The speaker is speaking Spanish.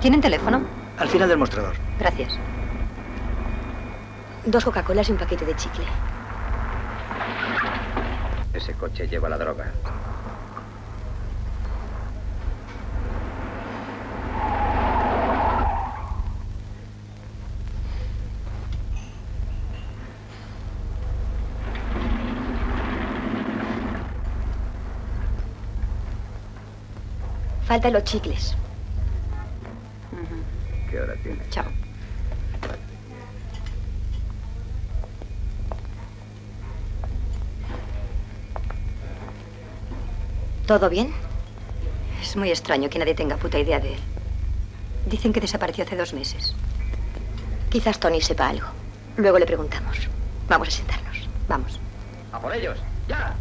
¿Tienen teléfono? Al final del mostrador. Gracias. 2 Coca-Colas y un paquete de chicle. Ese coche lleva la droga. Faltan los chicles. ¿Qué hora tiene? Chao. ¿Todo bien? Es muy extraño que nadie tenga puta idea de él. Dicen que desapareció hace 2 meses. Quizás Tony sepa algo. Luego le preguntamos. Vamos a sentarnos. Vamos. ¡A por ellos! ¡Ya!